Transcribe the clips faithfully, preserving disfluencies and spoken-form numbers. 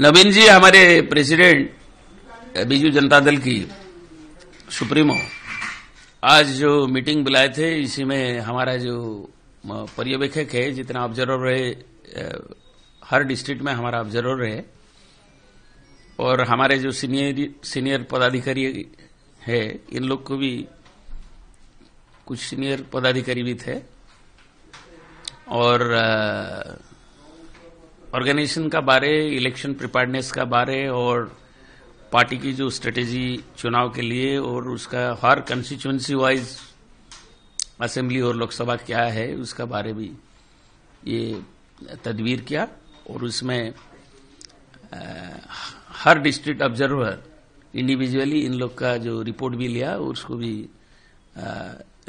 नवीन जी हमारे प्रेसिडेंट बीजू जनता दल की सुप्रीमो आज जो मीटिंग बुलाए थे, इसी में हमारा जो पर्यवेक्षक है, जितना ऑब्जर्वर रहे, हर डिस्ट्रिक्ट में हमारा ऑब्जर्वर रहे, और हमारे जो सीनियर सीनियर पदाधिकारी है, इन लोग को भी, कुछ सीनियर पदाधिकारी भी थे, और ऑर्गेनाइजेशन का बारे, इलेक्शन प्रिपेयर्डनेस का बारे, और पार्टी की जो स्ट्रेटेजी चुनाव के लिए, और उसका हर कंस्टिट्यूएंसी वाइज असेंबली और लोकसभा क्या है उसका बारे भी ये तदवीर किया। और उसमें आ, हर डिस्ट्रिक्ट ऑब्जर्वर इंडिविजुअली इन लोग का जो रिपोर्ट भी लिया, उसको भी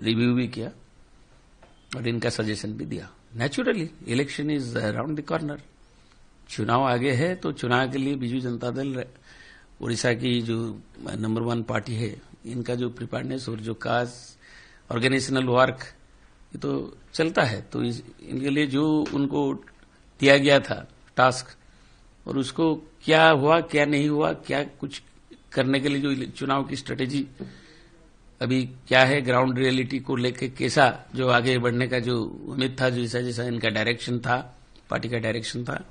रिव्यू भी किया और इनका सजेशन भी दिया। Naturally election is around the corner, चुनाव आगे है, तो चुनाव के लिए बीजू जनता दल उड़ीसा की जो नंबर वन पार्टी है, इनका जो प्रिपेयर्डनेस और जो काज ऑर्गेनाइजेशनल वर्क ये तो चलता है। तो इस, इनके लिए जो उनको दिया गया था टास्क, और उसको क्या हुआ क्या नहीं हुआ, क्या कुछ करने के लिए जो चुनाव की स्ट्रेटेजी अभी क्या है, ग्राउंड रियलिटी को लेकर कैसा जो आगे बढ़ने का जो उम्मीद था, जैसा जैसा इनका डायरेक्शन था, पार्टी का डायरेक्शन था,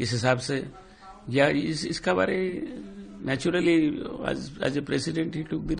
इस हिसाब से या इस, इसका बारे naturally as a president he took the